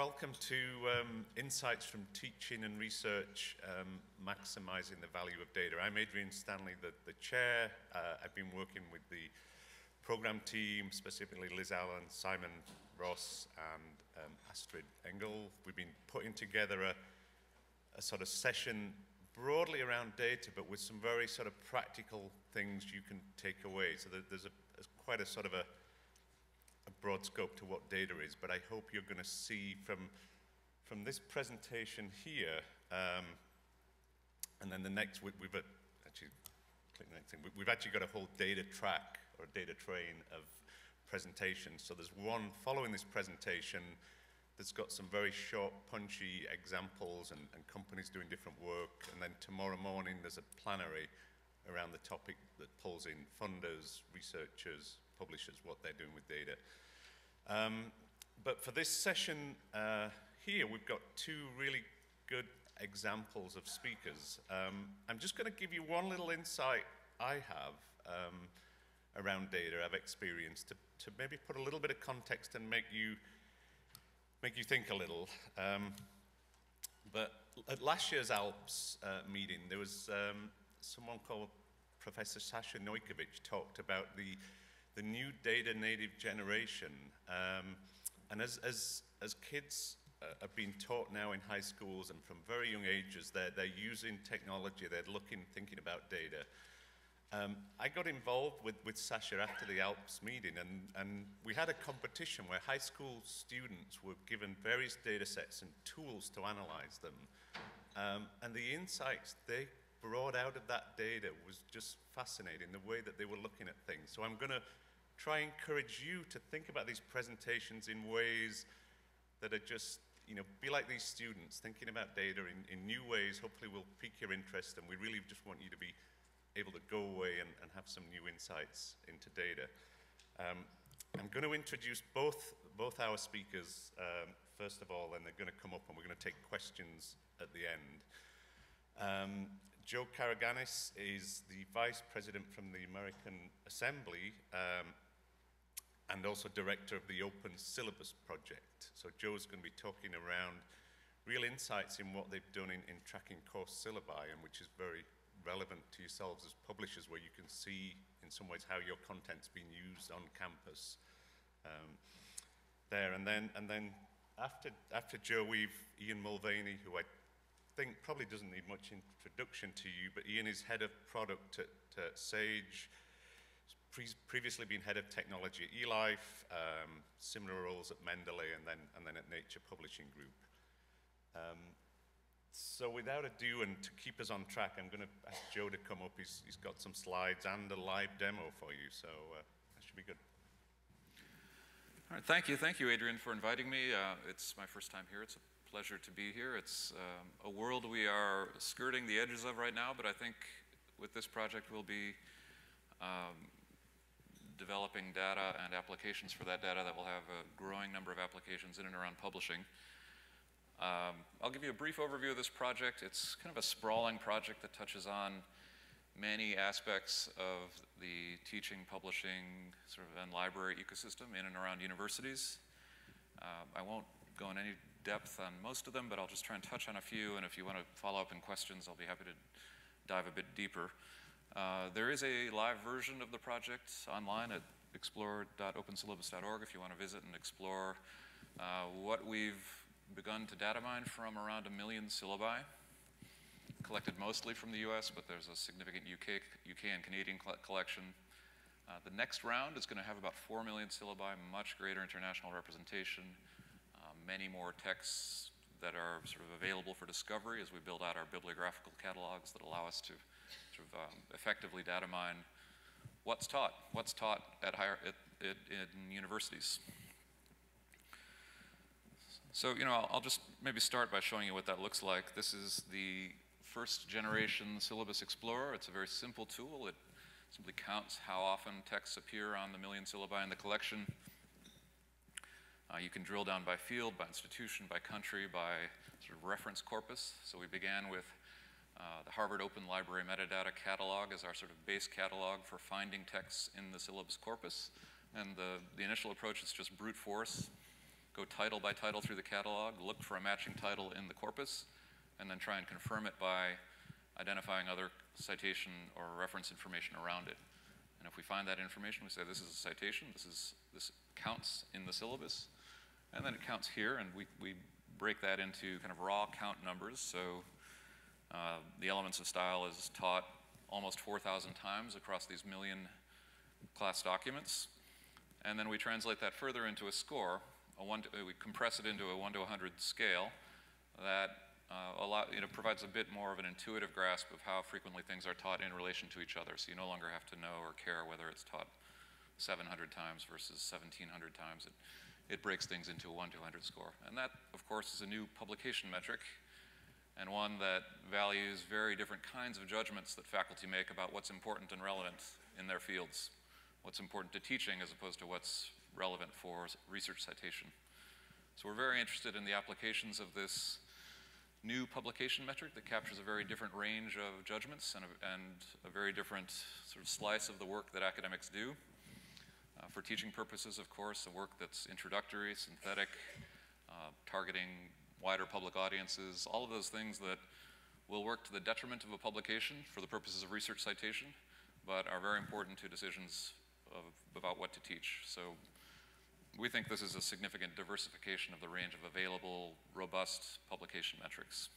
Welcome to Insights from Teaching and Research, Maximizing the Value of Data. I'm Adrian Stanley, the chair. I've been working with the program team, specifically Liz Allen, Simon Ross, and Astrid Engel. We've been putting together a sort of session broadly around data, but with some very sort of practical things you can take away. So there's quite a sort of a broad scope to what data is, but I hope you're going to see from this presentation here, and then the next, we've actually got a whole data track or a data train of presentations. So there's one following this presentation that's got some very short, punchy examples and companies doing different work, and then tomorrow morning there's a plenary around the topic that pulls in funders, researchers, publishers, what they're doing with data. But for this session here, we've got two really good examples of speakers. I'm just going to give you one little insight I have around data I've experienced to maybe put a little bit of context and make you think a little. But at last year's ALPS meeting, there was someone called Professor Sasha Nojkovic talked about the new data native generation, and as kids are being taught now in high schools and from very young ages, they're using technology, they're thinking about data. I got involved with Sasha after the ALPS meeting, and we had a competition where high school students were given various data sets and tools to analyze them, and the insights they brought out of that data was just fascinating, the way that they were looking at things. So I'm going to try and encourage you to think about these presentations in ways that are just, you know, be like these students, thinking about data in new ways. Hopefully we'll pique your interest, and we really just want you to be able to go away and have some new insights into data. I'm going to introduce both our speakers, first of all, and they're going to come up and we're going to take questions at the end. Joe Karaganis is the Vice President from the American Assembly, and also Director of the Open Syllabus Project. So Joe's going to be talking around real insights in what they've done in tracking course syllabi, and which is very relevant to yourselves as publishers, where you can see in some ways how your content's being used on campus. And then after Joe, we've Ian Mulvany, who I think probably doesn't need much introduction to you, but Ian is head of product at Sage. He's previously been head of technology at eLife, similar roles at Mendeley, and then at Nature Publishing Group. So without ado, and to keep us on track, I'm going to ask Joe to come up. He's got some slides and a live demo for you, so that should be good. All right, thank you, Adrian, for inviting me. It's my first time here. It's a pleasure to be here. It's a world we are skirting the edges of right now, but I think with this project we'll be developing data and applications for that data that will have a growing number of applications in and around publishing. I'll give you a brief overview of this project. It's kind of a sprawling project that touches on many aspects of the teaching, publishing, sort of and library ecosystem in and around universities. I won't go in any depth on most of them, but I'll just try and touch on a few, and if you want to follow up in questions, I'll be happy to dive a bit deeper. There is a live version of the project online at explore.opensyllabus.org if you want to visit and explore what we've begun to data mine from around 1 million syllabi, collected mostly from the US, but there's a significant UK and Canadian collection. The next round is going to have about 4 million syllabi, much greater international representation, many more texts that are sort of available for discovery as we build out our bibliographical catalogs that allow us to sort of effectively data mine what's taught at in universities. So, you know, I'll just maybe start by showing you what that looks like. This is the first generation Syllabus Explorer. It's a very simple tool. It simply counts how often texts appear on the 1 million syllabi in the collection. You can drill down by field, by institution, by country, by sort of reference corpus. So we began with the Harvard Open Library Metadata Catalog as our sort of base catalog for finding texts in the syllabus corpus. And the initial approach is just brute force. Go title by title through the catalog, look for a matching title in the corpus, and then try and confirm it by identifying other citation or reference information around it. And if we find that information, we say this is a citation, this counts in the syllabus, and then it counts here, and we break that into kind of raw count numbers. So the elements of style is taught almost 4,000 times across these million class documents. And then we translate that further into a score. We compress it into a 1 to 100 scale that provides a bit more of an intuitive grasp of how frequently things are taught in relation to each other. So you no longer have to know or care whether it's taught 700 times versus 1,700 times. It breaks things into a 1 to 100 score. And that, of course, is a new publication metric, and one that values very different kinds of judgments that faculty make about what's important and relevant in their fields. What's important to teaching as opposed to what's relevant for research citation. So we're very interested in the applications of this new publication metric that captures a very different range of judgments and a very different sort of slice of the work that academics do. For teaching purposes, of course, the work that's introductory, synthetic, targeting wider public audiences, all of those things that will work to the detriment of a publication for the purposes of research citation, but are very important to decisions about what to teach. So we think this is a significant diversification of the range of available, robust publication metrics.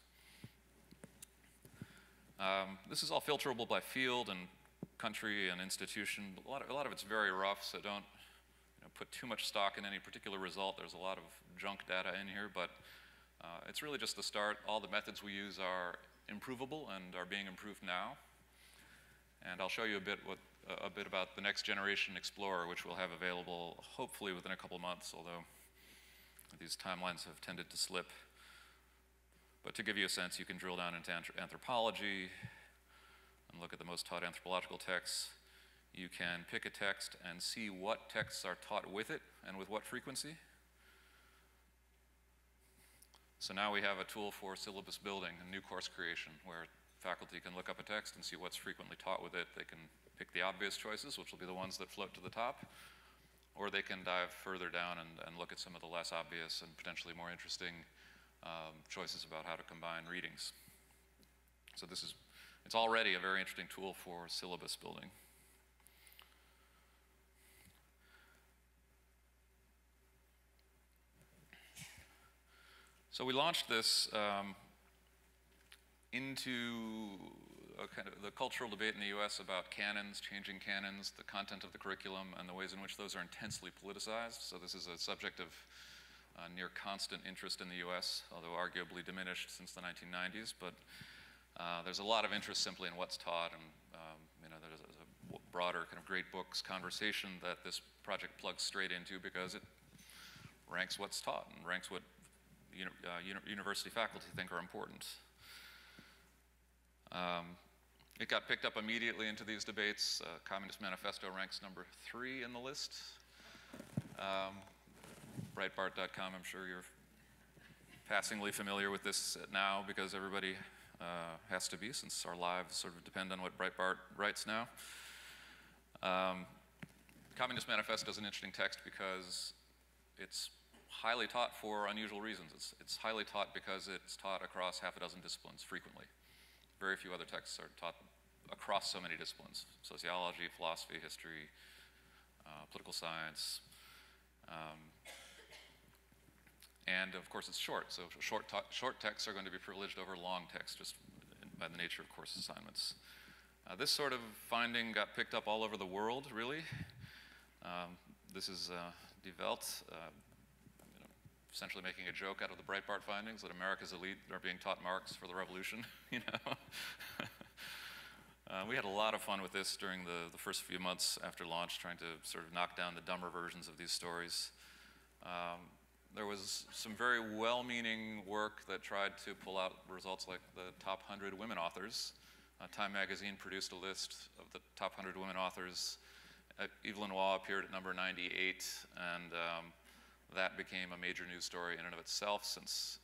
This is all filterable by field and country and institution. A lot of it's very rough, so don't put too much stock in any particular result. There's a lot of junk data in here, but it's really just the start. All the methods we use are improvable and are being improved now. And I'll show you a bit about the next generation Explorer, which we'll have available hopefully within a couple months, although these timelines have tended to slip. But to give you a sense, you can drill down into anthropology and look at the most taught anthropological texts. You can pick a text and see what texts are taught with it and with what frequency. So now we have a tool for syllabus building and new course creation, where faculty can look up a text and see what's frequently taught with it. They can pick the obvious choices, which will be the ones that float to the top, or they can dive further down and look at some of the less obvious and potentially more interesting choices about how to combine readings. So it's already a very interesting tool for syllabus building. So we launched this into a kind of the cultural debate in the US about canons, changing canons, the content of the curriculum, and the ways in which those are intensely politicized. So this is a subject of near constant interest in the US, although arguably diminished since the 1990s. But there's a lot of interest simply in what's taught, and there's a broader kind of great books conversation that this project plugs straight into because it ranks what's taught and ranks what university faculty think are important. It got picked up immediately into these debates. Communist Manifesto ranks #3 in the list. Breitbart.com, I'm sure you're passingly familiar with this now because everybody has to be, since our lives sort of depend on what Breitbart writes now. Communist Manifesto is an interesting text because it's highly taught for unusual reasons. It's highly taught because it's taught across half a dozen disciplines frequently. Very few other texts are taught across so many disciplines: sociology, philosophy, history, political science. And of course it's short, so short texts are going to be privileged over long texts just by the nature of course assignments. This sort of finding got picked up all over the world, really. This is Die Welt, essentially making a joke out of the Breitbart findings that America's elite are being taught Marx for the revolution, We had a lot of fun with this during the first few months after launch, trying to sort of knock down the dumber versions of these stories. There was some very well-meaning work that tried to pull out results like the top 100 women authors. Time magazine produced a list of the top 100 women authors. Evelyn Waugh appeared at #98, and that became a major news story in and of itself, since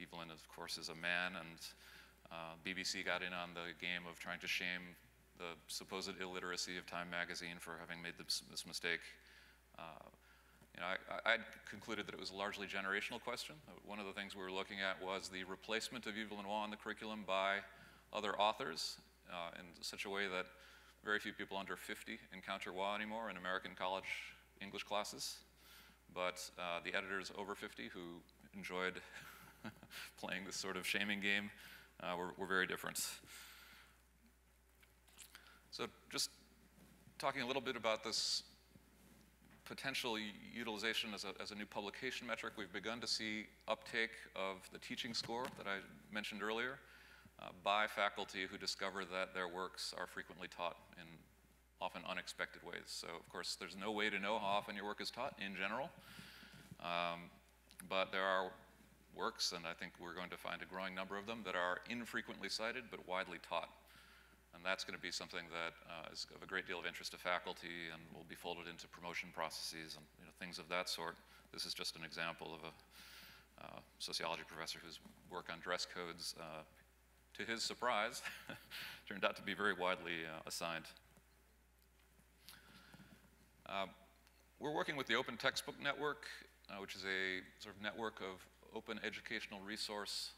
Evelyn, of course, is a man, and BBC got in on the game of trying to shame the supposed illiteracy of Time magazine for having made this mistake. you know, I'd concluded that it was a largely generational question. One of the things we were looking at was the replacement of Evelyn Waugh in the curriculum by other authors in such a way that very few people under 50 encounter Waugh anymore in American college English classes. But the editors over 50 who enjoyed playing this sort of shaming game were very different. So just talking a little bit about this potential utilization as a new publication metric, we've begun to see uptake of the teaching score that I mentioned earlier by faculty who discover that their works are frequently taught in often unexpected ways. So of course, there's no way to know how often your work is taught in general, but there are works, and I think we're going to find a growing number of them, that are infrequently cited but widely taught. And that's going to be something that is of a great deal of interest to faculty and will be folded into promotion processes and things of that sort. This is just an example of a sociology professor whose work on dress codes, to his surprise, turned out to be very widely assigned. We're working with the Open Textbook Network, which is a sort of network of open educational resource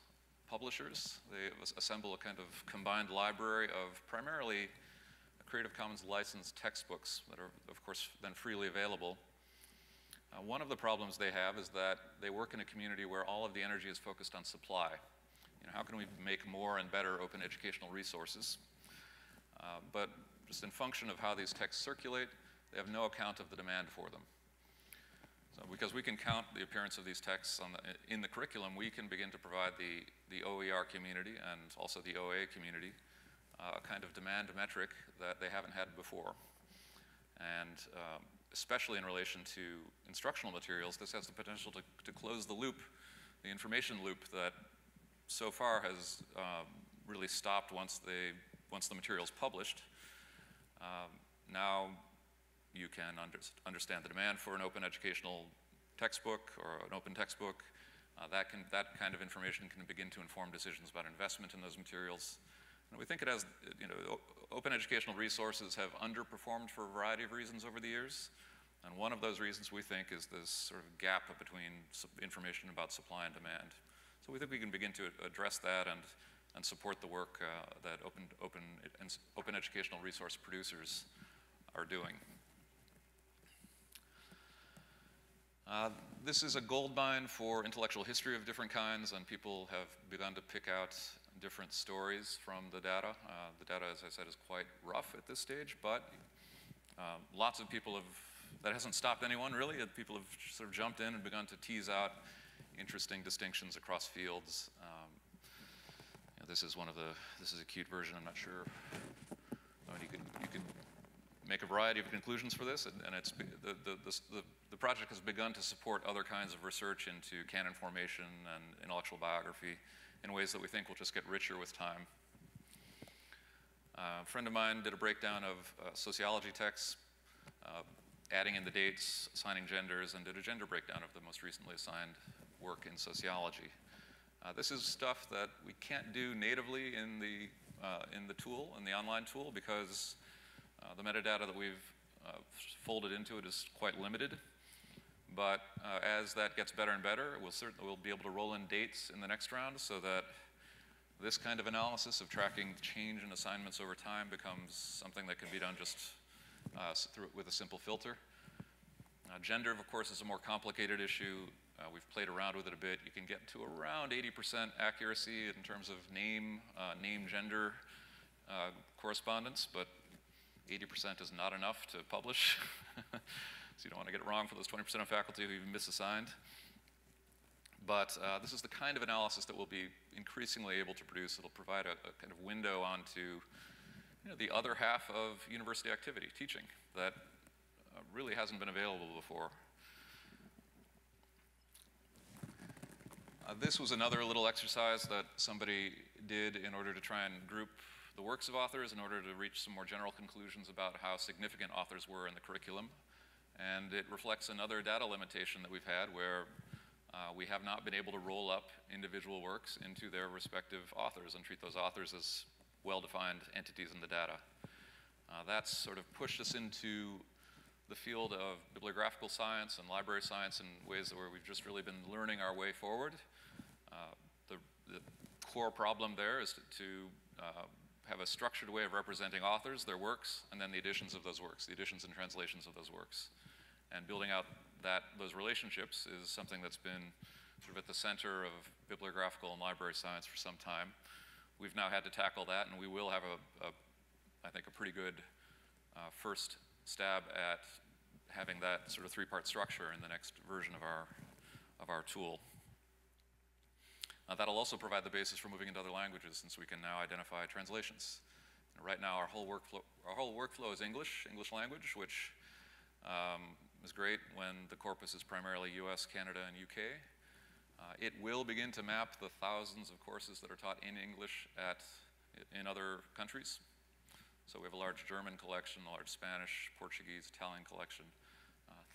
publishers. They assemble a kind of combined library of primarily Creative Commons licensed textbooks that are, of course, then freely available. One of the problems they have is that they work in a community where all of the energy is focused on supply. How can we make more and better open educational resources? But just in function of how these texts circulate, they have no account of the demand for them. So because we can count the appearance of these texts on in the curriculum, we can begin to provide the OER community and also the OA community a kind of demand metric that they haven't had before. And especially in relation to instructional materials, this has the potential to close the loop, the information loop that so far has really stopped once the material's published. Now, you can understand the demand for an open educational textbook or an open textbook. That kind of information can begin to inform decisions about investment in those materials. And we think it has, open educational resources have underperformed for a variety of reasons over the years. And one of those reasons we think is this sort of gap between information about supply and demand. So we think we can begin to address that and support the work that open educational resource producers are doing. This is a gold mine for intellectual history of different kinds, and people have begun to pick out different stories from the data. The data, as I said, is quite rough at this stage, but lots of people have, that hasn't stopped anyone really, people have sort of jumped in and begun to tease out interesting distinctions across fields. This is one of the, this is a cute version, I'm not sure. I mean, you could make a variety of conclusions for this, and it's the project has begun to support other kinds of research into canon formation and intellectual biography in ways that we think will just get richer with time. A friend of mine did a breakdown of sociology texts, adding in the dates, assigning genders, and did a gender breakdown of the most recently assigned work in sociology. This is stuff that we can't do natively in the online tool, because the metadata that we've folded into it is quite limited, but as that gets better and better, we'll be able to roll in dates in the next round so that this kind of analysis of tracking change in assignments over time becomes something that can be done just with a simple filter. Gender, of course, is a more complicated issue. We've played around with it a bit. You can get to around 80% accuracy in terms of name-gender correspondence, but 80% is not enough to publish, so you don't want to get it wrong for those 20% of faculty who you've misassigned. But this is the kind of analysis that we'll be increasingly able to produce. It'll provide a kind of window onto the other half of university activity, teaching, that really hasn't been available before. This was another little exercise that somebody did in order to try and group the works of authors in order to reach some more general conclusions about how significant authors were in the curriculum. And it reflects another data limitation that we've had, where we have not been able to roll up individual works into their respective authors and treat those authors as well-defined entities in the data. That's sort of pushed us into the field of bibliographical science and library science in ways where we've just really been learning our way forward. The core problem there is to have a structured way of representing authors, their works, and then the editions of those works, the editions and translations of those works. And building out those relationships is something that's been sort of at the center of bibliographical and library science for some time. We've now had to tackle that, and we will have I think a pretty good first stab at having that sort of three-part structure in the next version of our tool. That'll also provide the basis for moving into other languages, since we can now identify translations. And right now, our whole workflow is English language, which is great when the corpus is primarily US, Canada, and UK. It will begin to map the thousands of courses that are taught in English in other countries. So we have a large German collection, a large Spanish, Portuguese, Italian collection.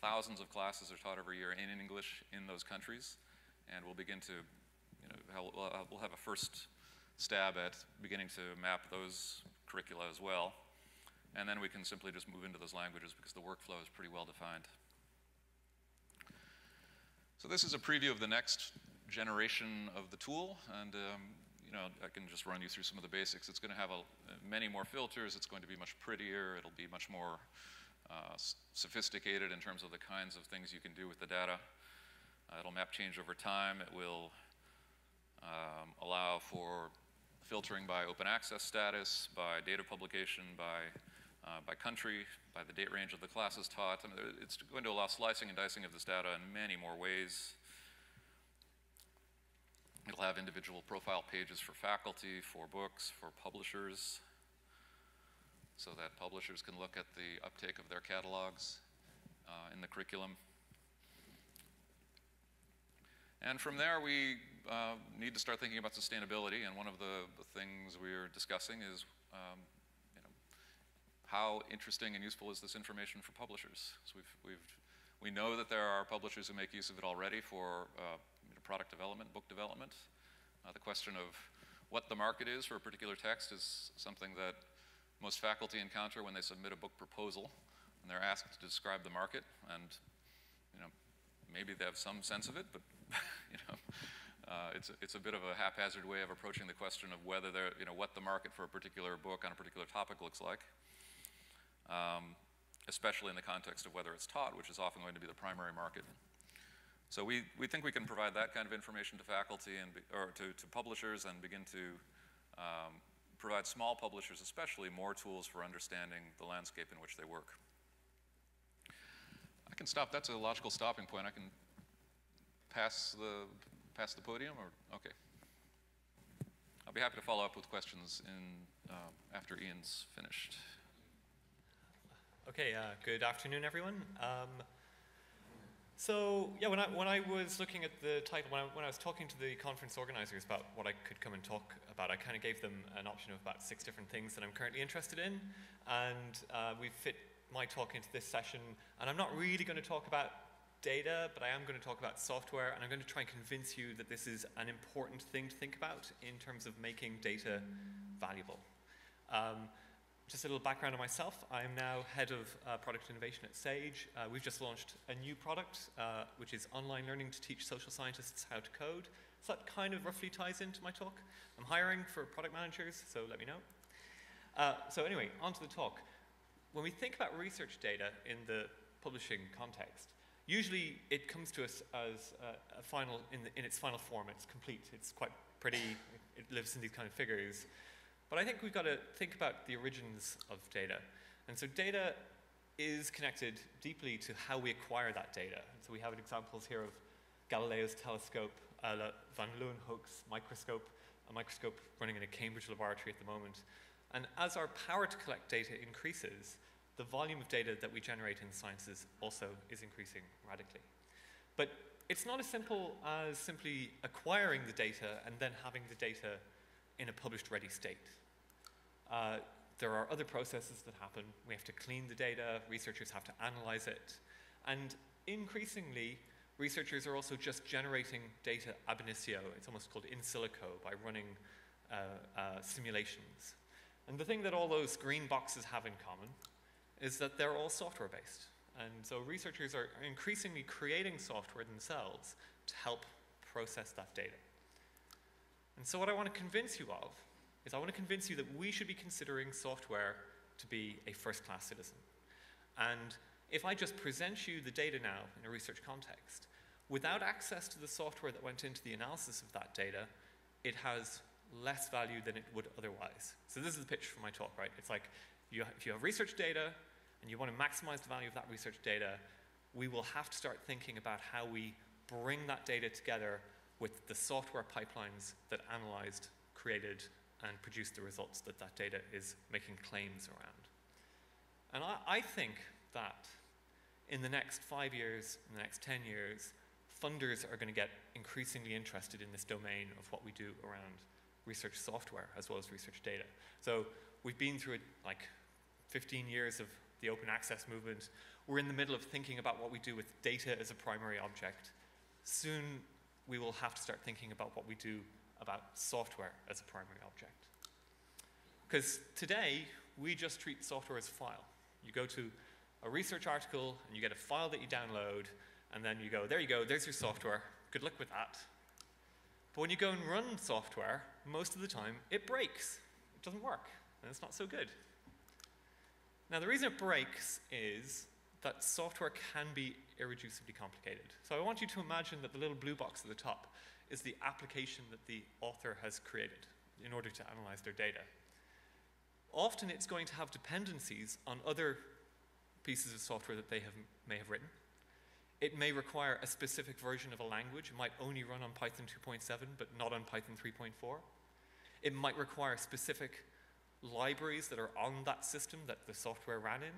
Thousands of classes are taught every year in English in those countries, and we'll begin to, we'll have a first stab at beginning to map those curricula as well. And then we can simply just move into those languages because the workflow is pretty well defined. So this is a preview of the next generation of the tool, and I can just run you through some of the basics. It's going to have many more filters. It's going to be much prettier. It'll be much more sophisticated in terms of the kinds of things you can do with the data. It'll map change over time. It will allow for filtering by open access status, by date of publication, by country, by the date range of the classes taught. I mean, it's going to allow slicing and dicing of this data in many more ways. It'll have individual profile pages for faculty, for books, for publishers, so that publishers can look at the uptake of their catalogs in the curriculum. And from there, we need to start thinking about sustainability. And one of the things we're discussing is how interesting and useful is this information for publishers. So we know that there are publishers who make use of it already for product development, book development. The question of what the market is for a particular text is something that most faculty encounter when they submit a book proposal, and they're asked to describe the market. And maybe they have some sense of it, but it's a bit of a haphazard way of approaching the question of whether what the market for a particular book on a particular topic looks like, especially in the context of whether it's taught, which is often going to be the primary market. So we think we can provide that kind of information to faculty or to publishers, and begin to provide small publishers especially more tools for understanding the landscape in which they work. I can stop. That's a logical stopping point. I can pass the podium, or okay. I'll be happy to follow up with questions after Ian's finished. Okay. Good afternoon, everyone. So yeah, when I was looking at the title, when I was talking to the conference organizers about what I could come and talk about, I kind of gave them an option of about 6 different things that I'm currently interested in, and we've fit my talk into this session, and I'm not really going to talk about data, but I am going to talk about software, and I'm going to try and convince you that this is an important thing to think about in terms of making data valuable. Just a little background on myself. I'm now head of product innovation at Sage. We've just launched a new product, which is online learning to teach social scientists how to code. So that kind of roughly ties into my talk. I'm hiring for product managers, so let me know. So anyway, on to the talk. When we think about research data in the publishing context, usually it comes to us as a final, in its final form. It's complete. It's quite pretty. It lives in these kind of figures. But I think we've got to think about the origins of data. And so data is connected deeply to how we acquire that data. And so we have examples here of Galileo's telescope, van Leeuwenhoek's microscope, a microscope running in a Cambridge laboratory at the moment. And as our power to collect data increases, the volume of data that we generate in sciences also is increasing radically. But it's not as simple as simply acquiring the data and then having the data in a published ready state. There are other processes that happen. We have to clean the data. Researchers have to analyze it. And increasingly, researchers are also just generating data ab initio. It's almost called in silico, by running simulations. And the thing that all those green boxes have in common is that they're all software-based. And so researchers are increasingly creating software themselves to help process that data. And so what I want to convince you of is I want to convince you that we should be considering software to be a first-class citizen. And if I just present you the data now in a research context, without access to the software that went into the analysis of that data, it has less value than it would otherwise. So this is the pitch for my talk, right? It's like, if you have research data and you want to maximize the value of that research data, we will have to start thinking about how we bring that data together with the software pipelines that analyzed, created, and produced the results that that data is making claims around. And I think that in the next 5 years, in the next 10 years, funders are going to get increasingly interested in this domain of what we do around research software as well as research data. So we've been through like 15 years of the open access movement. We're in the middle of thinking about what we do with data as a primary object. Soon we will have to start thinking about what we do about software as a primary object. Because today, we just treat software as a file. You go to a research article, and you get a file that you download, and then you go, there you go, there's your software. Good luck with that. But when you go and run software, most of the time, it breaks. It doesn't work, and it's not so good. Now, the reason it breaks is that software can be irreducibly complicated. So I want you to imagine that the little blue box at the top is the application that the author has created in order to analyze their data. Often it's going to have dependencies on other pieces of software that they may have written. It may require a specific version of a language. It might only run on Python 2.7, but not on Python 3.4. It might require specific libraries that are on that system that the software ran in.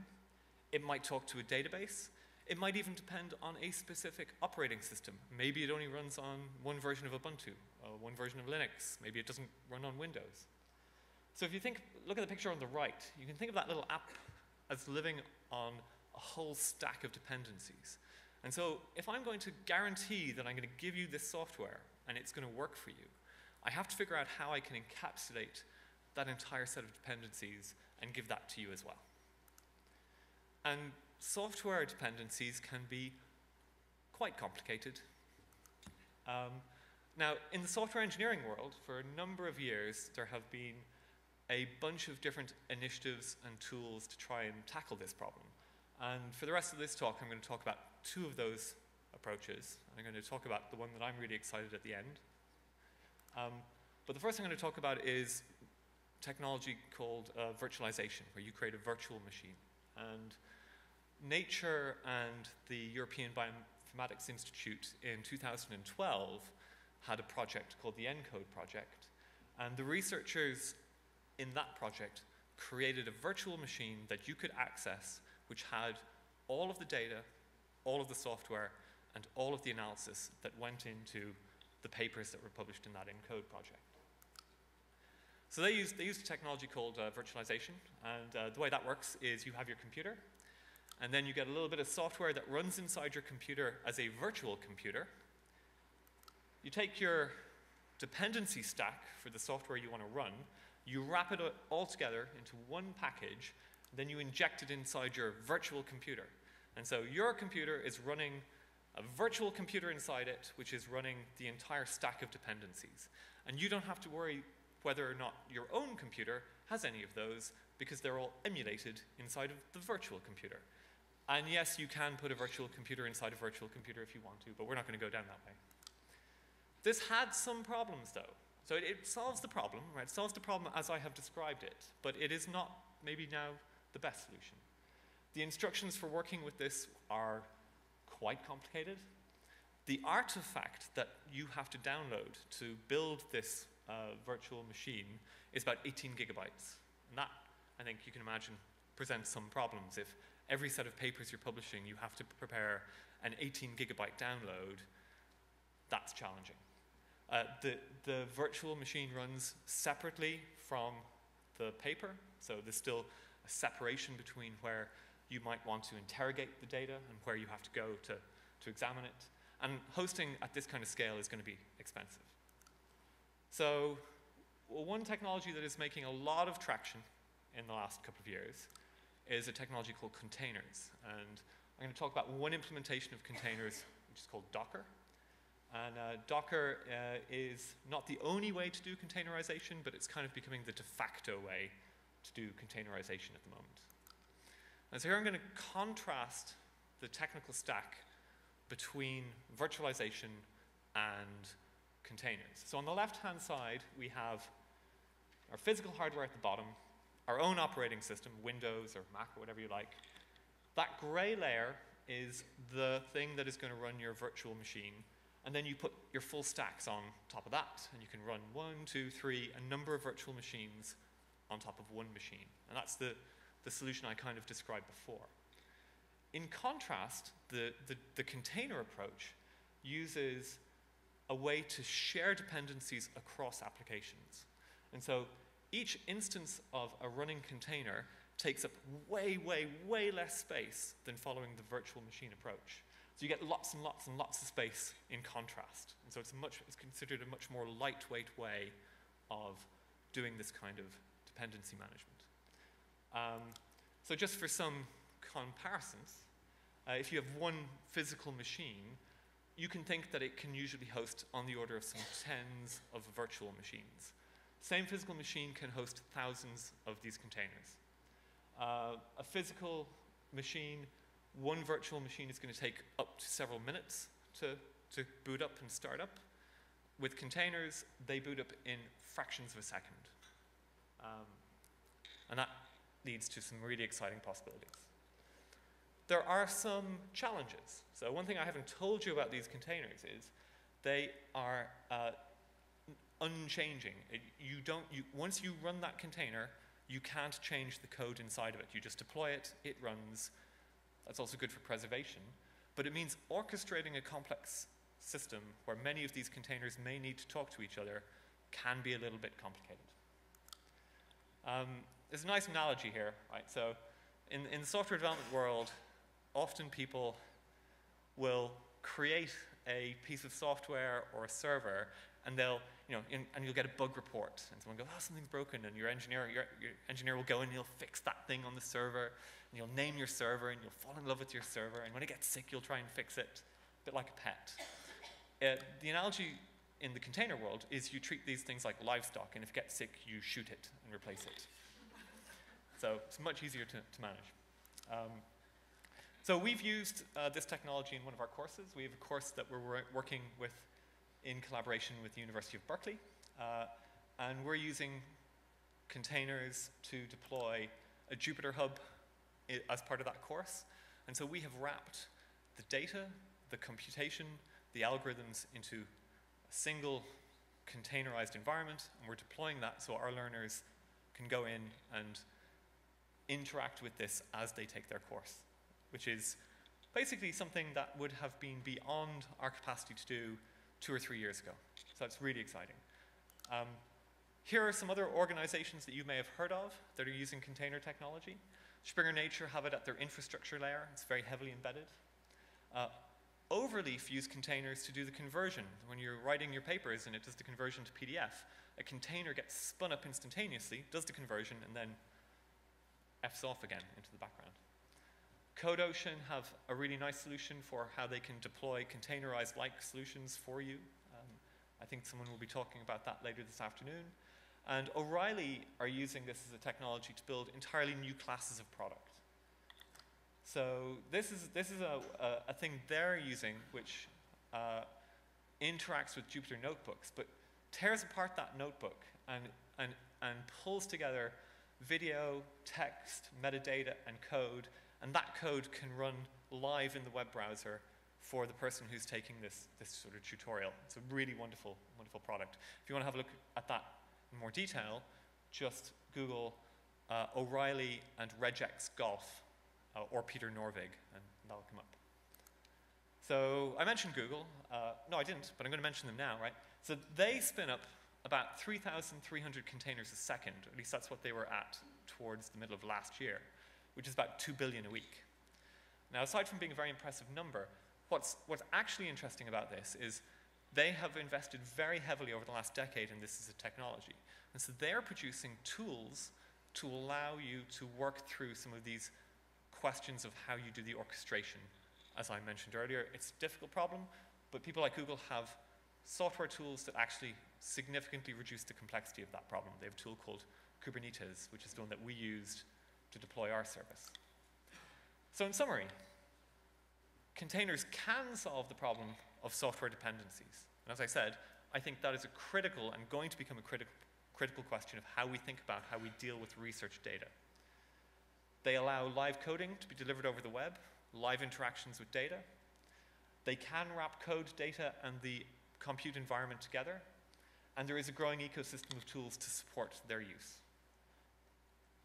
It might talk to a database. It might even depend on a specific operating system. Maybe it only runs on one version of Ubuntu, one version of Linux. Maybe it doesn't run on Windows. So if you look at the picture on the right, you can think of that little app as living on a whole stack of dependencies. And so if I'm going to guarantee that I'm going to give you this software and it's going to work for you, I have to figure out how I can encapsulate that entire set of dependencies and give that to you as well. And software dependencies can be quite complicated. Now, in the software engineering world, for a number of years, there have been a bunch of different initiatives and tools to try and tackle this problem. And for the rest of this talk, I'm going to talk about two of those approaches. And I'm going to talk about the one that I'm really excited at the end. But the first thing I'm going to talk about is technology called virtualization, where you create a virtual machine. And Nature and the European Bioinformatics Institute in 2012 had a project called the ENCODE project. And the researchers in that project created a virtual machine that you could access, which had all of the data, all of the software, and all of the analysis that went into the papers that were published in that ENCODE project. So they used a technology called virtualization. And the way that works is you have your computer. And then you get a little bit of software that runs inside your computer as a virtual computer. You take your dependency stack for the software you want to run. You wrap it all together into one package. Then you inject it inside your virtual computer. And so your computer is running a virtual computer inside it, which is running the entire stack of dependencies. And you don't have to worry whether or not your own computer has any of those, because they're all emulated inside of the virtual computer. And yes, you can put a virtual computer inside a virtual computer if you want to, but we're not going to go down that way. This had some problems, though. So it solves the problem, right? It solves the problem as I have described it, but it is not maybe now the best solution. The instructions for working with this are quite complicated. The artifact that you have to download to build this virtual machine is about 18 gigabytes. And that, I think you can imagine, presents some problems. If every set of papers you're publishing, you have to prepare an 18 gigabyte download, that's challenging. The virtual machine runs separately from the paper, so there's still a separation between where you might want to interrogate the data and where you have to go to examine it. And hosting at this kind of scale is going to be expensive. So one technology that is making a lot of traction in the last couple of years is a technology called containers. And I'm going to talk about one implementation of containers, which is called Docker. And Docker is not the only way to do containerization, but it's kind of becoming the de facto way to do containerization at the moment. And so here I'm going to contrast the technical stack between virtualization and containers. So on the left-hand side, we have our physical hardware at the bottom, our own operating system, Windows or Mac or whatever you like. That gray layer is the thing that is going to run your virtual machine. And then you put your full stacks on top of that. And you can run one, two, three, a number of virtual machines on top of one machine. And that's the solution I kind of described before. In contrast, the container approach uses a way to share dependencies across applications. And so each instance of a running container takes up way, way, way less space than following the virtual machine approach. So you get lots and lots and lots of space in contrast. And so it's considered a much more lightweight way of doing this kind of dependency management. So just for some comparisons, if you have one physical machine, you can think that it can usually host on the order of some tens of virtual machines. Same physical machine can host thousands of these containers. A physical machine, one virtual machine is going to take up to several minutes to boot up and start up. With containers, they boot up in fractions of a second. And that leads to some really exciting possibilities. There are some challenges. So one thing I haven't told you about these containers is they are unchanging. Once you run that container, you can't change the code inside of it. You just deploy it, it runs. That's also good for preservation. But it means orchestrating a complex system where many of these containers may need to talk to each other can be a little bit complicated. There's a nice analogy here, right? So in the software development world, often people will create a piece of software or a server, and they'll, and you'll get a bug report, and someone goes, "Oh, something's broken," and your engineer will go and he'll fix that thing on the server, and you'll name your server, and you'll fall in love with your server, and when it gets sick, you'll try and fix it, a bit like a pet. The analogy in the container world is you treat these things like livestock, and if it gets sick, you shoot it and replace it. So it's much easier to manage. So we've used this technology in one of our courses. We have a course that we're working with in collaboration with the University of Berkeley. And we're using containers to deploy a JupyterHub as part of that course. And so we have wrapped the data, the computation, the algorithms into a single containerized environment. And we're deploying that so our learners can go in and interact with this as they take their course, which is basically something that would have been beyond our capacity to do 2 or 3 years ago. So that's really exciting. Here are some other organizations that you may have heard of that are using container technology. Springer Nature have it at their infrastructure layer. It's very heavily embedded. Overleaf use containers to do the conversion. When you're writing your papers and it does the conversion to PDF, a container gets spun up instantaneously, does the conversion, and then F's off again into the background. CodeOcean have a really nice solution for how they can deploy containerized-like solutions for you. I think someone will be talking about that later this afternoon. And O'Reilly are using this as a technology to build entirely new classes of product. So this is a thing they're using which interacts with Jupyter Notebooks, but tears apart that notebook and pulls together video, text, metadata, and code, and that code can run live in the web browser for the person who's taking this sort of tutorial. It's a really wonderful, wonderful product. If you want to have a look at that in more detail, just Google O'Reilly and regex golf or Peter Norvig, and that'll come up. So I mentioned Google. No, I didn't, but I'm going to mention them now, right? So they spin up about 3,300 containers a second, at least that's what they were at towards the middle of last year, which is about 2 billion a week. Now, aside from being a very impressive number, what's actually interesting about this is they have invested very heavily over the last decade in this as a technology. And so they're producing tools to allow you to work through some of these questions of how you do the orchestration. As I mentioned earlier, it's a difficult problem, but people like Google have software tools that actually significantly reduce the complexity of that problem. They have a tool called Kubernetes, which is the one that we used to deploy our service. So in summary, containers can solve the problem of software dependencies. And as I said, I think that is a critical and going to become a critical question of how we think about how we deal with research data. They allow live coding to be delivered over the web, live interactions with data. They can wrap code, data, and the compute environment together. And there is a growing ecosystem of tools to support their use.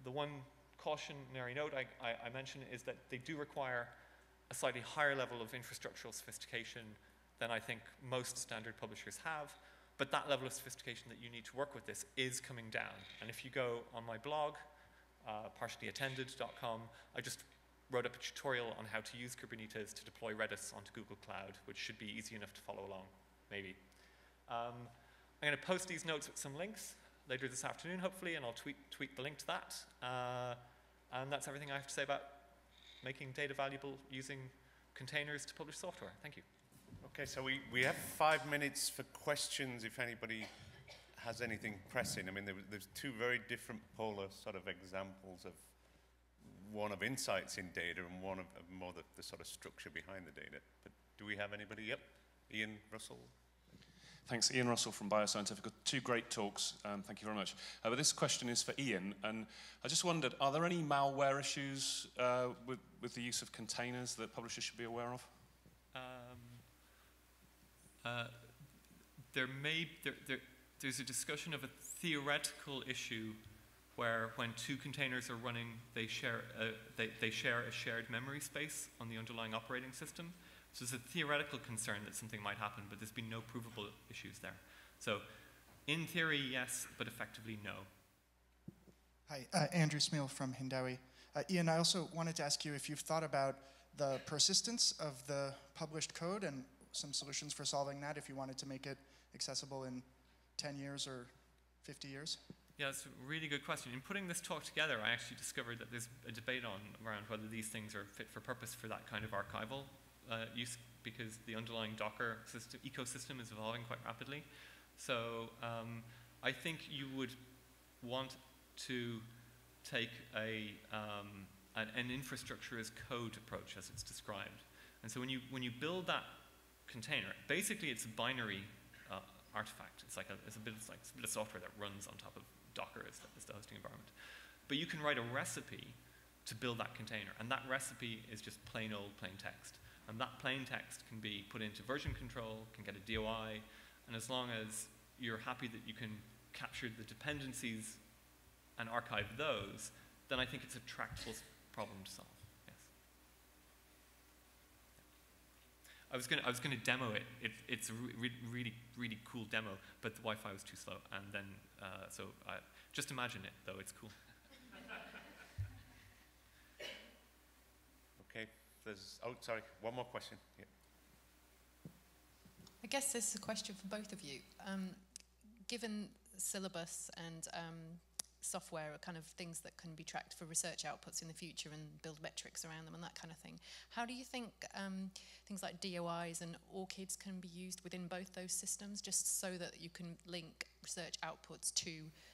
The one cautionary note I mentioned is that they do require a slightly higher level of infrastructural sophistication than I think most standard publishers have, but that level of sophistication that you need to work with this is coming down. And if you go on my blog, partiallyattended.com, I just wrote up a tutorial on how to use Kubernetes to deploy Redis onto Google Cloud, which should be easy enough to follow along, maybe. I'm going to post these notes with some links later this afternoon, hopefully, and I'll tweet the link to that. And that's everything I have to say about making data valuable using containers to publish software. Thank you. Okay, so we have 5 minutes for questions if anybody has anything pressing. I mean, there's two very different polar sort of examples of one of insights in data and one of more the sort of structure behind the data. But do we have anybody? Yep, Ian Russell. Thanks, Ian Russell from Bioscientifica. Two great talks, thank you very much. But this question is for Ian, and I just wondered, are there any malware issues with the use of containers that publishers should be aware of? There's a discussion of a theoretical issue where when two containers are running, they share a shared memory space on the underlying operating system. So there's a theoretical concern that something might happen, but there's been no provable issues there. So in theory, yes, but effectively, no. Hi, Andrew Smeal from Hindawi. Ian, I also wanted to ask you if you've thought about the persistence of the published code and some solutions for solving that if you wanted to make it accessible in 10 years or 50 years. Yeah, that's a really good question. In putting this talk together, I actually discovered that there's a debate around whether these things are fit for purpose for that kind of archival use, because the underlying Docker ecosystem is evolving quite rapidly. So I think you would want to take an infrastructure as code approach, as it's described. And so when you build that container, basically it's a binary artifact. It's a bit of software that runs on top of Docker as the hosting environment. But you can write a recipe to build that container, and that recipe is just plain old plain text. And that plain text can be put into version control, can get a DOI, and as long as you're happy that you can capture the dependencies and archive those, then I think it's a tractable problem to solve. Yes. I was gonna demo it. It's a really cool demo, but the Wi-Fi was too slow, and then so just imagine it though. It's cool. Sorry, one more question. Yeah. I guess this is a question for both of you. Given syllabus and software are kind of things that can be tracked for research outputs in the future and build metrics around them and that kind of thing, how do you think things like DOIs and ORCIDs can be used within both those systems, just so that you can link research outputs to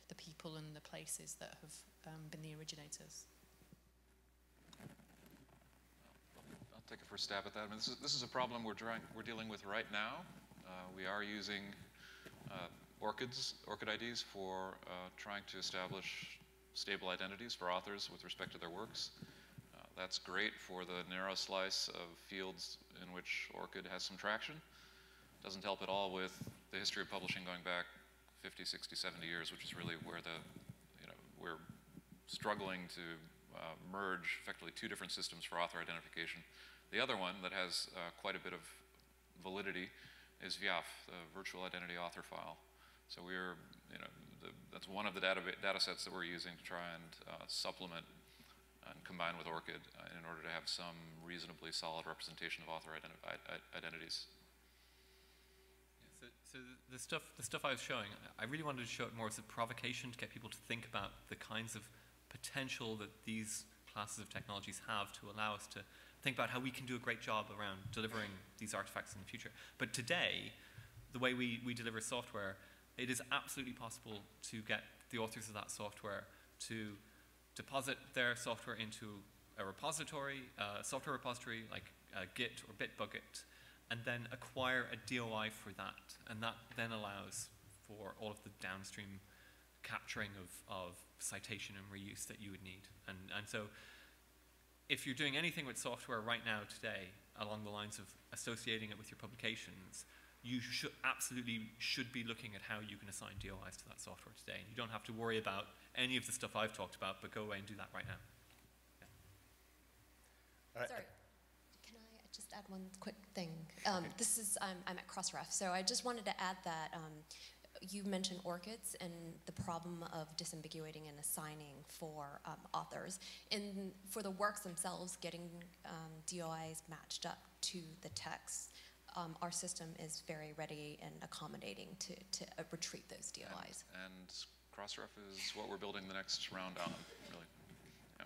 the people and the places that have been the originators? Take a first stab at that. I mean, this is a problem we're dealing with right now. We are using ORCID IDs for trying to establish stable identities for authors with respect to their works. That's great for the narrow slice of fields in which ORCID has some traction. Doesn't help at all with the history of publishing going back 50, 60, 70 years, which is really where we're struggling to merge effectively two different systems for author identification. The other one that has quite a bit of validity is VIAF, the virtual identity author file. So we're, that's one of the data sets that we're using to try and supplement and combine with ORCID in order to have some reasonably solid representation of author identities. Yeah, so the stuff I was showing, I really wanted to show it more as a provocation to get people to think about the kinds of potential that these classes of technologies have to allow us to think about how we can do a great job around delivering these artifacts in the future. But today, the way we deliver software, it is absolutely possible to get the authors of that software to deposit their software into a repository, software repository like Git or Bitbucket, and then acquire a DOI for that. And that then allows for all of the downstream capturing of citation and reuse that you would need. And so if you're doing anything with software right now today along the lines of associating it with your publications, you absolutely should be looking at how you can assign DOIs to that software today. And you don't have to worry about any of the stuff I've talked about, but go away and do that right now. Yeah. Sorry, can I just add one quick thing? Okay. This is, I'm at CrossRef, so I just wanted to add that you mentioned ORCIDs and the problem of disambiguating and assigning for authors. And for the works themselves, getting DOIs matched up to the text, our system is very ready and accommodating to retrieve those DOIs. And CrossRef is what we're building the next round on, really. Yeah.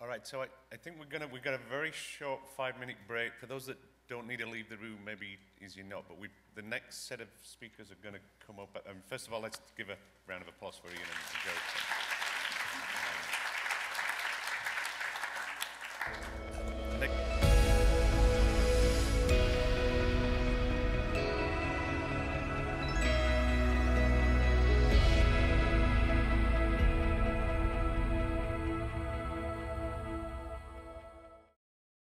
All right, so I think we've got a very short 5-minute break. For those that don't need to leave the room, maybe easier not, but the next set of speakers are going to come up. First of all, let's give a round of applause for Ian and Joe. Next.